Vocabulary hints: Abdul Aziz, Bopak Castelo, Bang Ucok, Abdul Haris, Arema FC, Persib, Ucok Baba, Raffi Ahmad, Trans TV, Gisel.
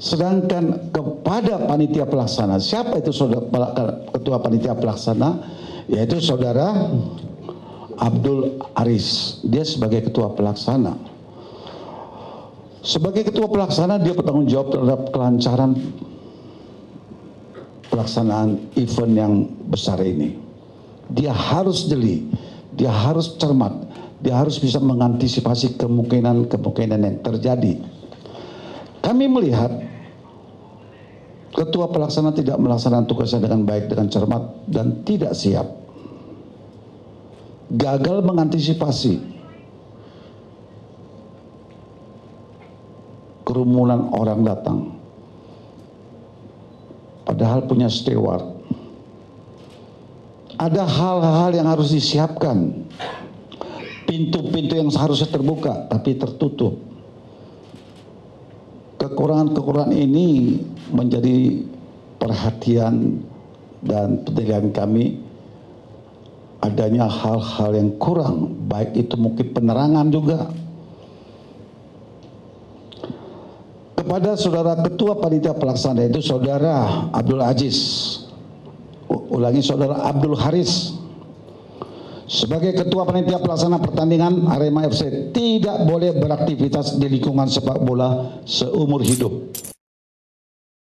Sedangkan kepada panitia pelaksana, siapa itu saudara ketua panitia pelaksana? Yaitu saudara Abdul Haris. Dia sebagai ketua pelaksana. Sebagai ketua pelaksana, dia bertanggung jawab terhadap kelancaran pelaksanaan event yang besar ini. Dia harus jeli, dia harus cermat, dia harus bisa mengantisipasi kemungkinan-kemungkinan yang terjadi. Kami melihat ketua pelaksana tidak melaksanakan tugasnya dengan baik, dengan cermat, dan tidak siap. Gagal mengantisipasi kerumunan orang datang, padahal punya steward. Ada hal-hal yang harus disiapkan, pintu-pintu yang seharusnya terbuka tapi tertutup. Kekurangan-kekurangan ini menjadi perhatian dan penilaian kami. Adanya hal-hal yang kurang, baik itu mungkin penerangan juga. Kepada saudara ketua panitia pelaksana, itu saudara Abdul Aziz, ulangi saudara Abdul Haris, sebagai ketua panitia pelaksana pertandingan Arema FC tidak boleh beraktivitas di lingkungan sepak bola seumur hidup.